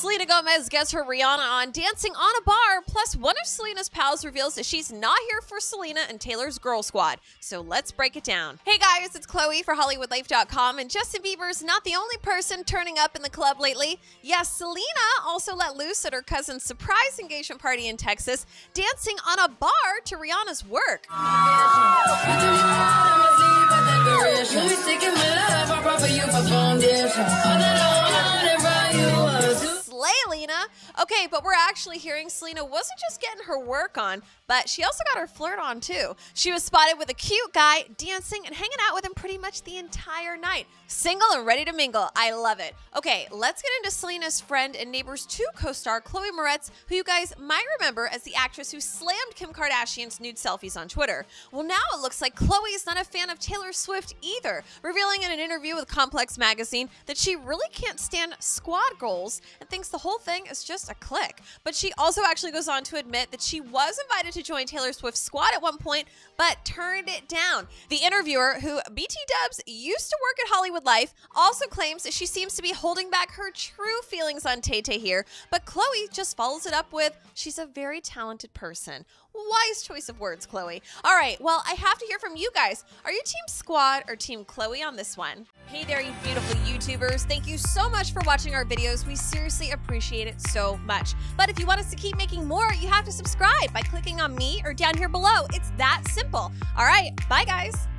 Selena Gomez gets her Rihanna on dancing on a bar, plus one of Selena's pals reveals that she's not here for Selena and Taylor's girl squad. So let's break it down. Hey guys, it's Chloe for HollywoodLife.com, and Justin Bieber's not the only person turning up in the club lately. Yes, Selena also let loose at her cousin's surprise engagement party in Texas, dancing on a bar to Rihanna's Work. Okay, but we're actually hearing Selena wasn't just getting her work on, but she also got her flirt on too. She was spotted with a cute guy dancing and hanging out with him pretty much the entire night. Single and ready to mingle. I love it. Okay, let's get into Selena's friend and Neighbors 2 co-star Chloe Moretz, who you guys might remember as the actress who slammed Kim Kardashian's nude selfies on Twitter. Well, now it looks like Chloe's not a fan of Taylor Swift either, revealing in an interview with Complex Magazine that she really can't stand squad goals and thinks the whole thing is just a click. But she also actually goes on to admit that she was invited to join Taylor Swift's squad at one point, but turned it down. The interviewer, who BT Dubs used to work at Hollywood Life, also claims that she seems to be holding back her true feelings on Tay-Tay here, but Chloe just follows it up with, she's a very talented person. Wise choice of words, Chloe. All right, well, I have to hear from you guys. Are you Team Squad or Team Chloe on this one? Hey there, you beautiful YouTubers. Thank you so much for watching our videos. We seriously appreciate it so much. But if you want us to keep making more, you have to subscribe by clicking on me or down here below. It's that simple. All right, bye guys.